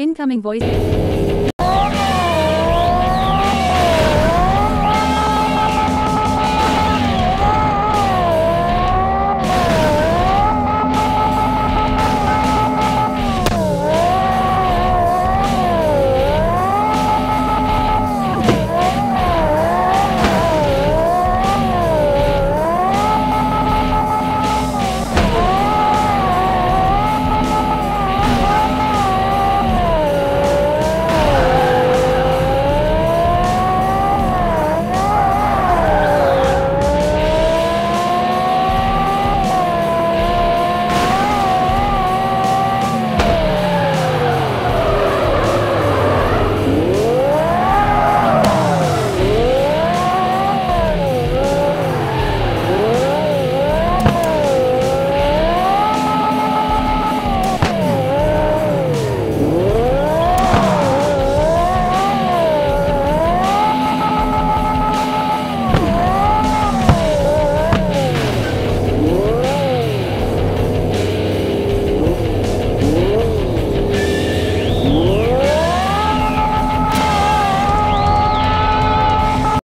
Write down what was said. Incoming voice.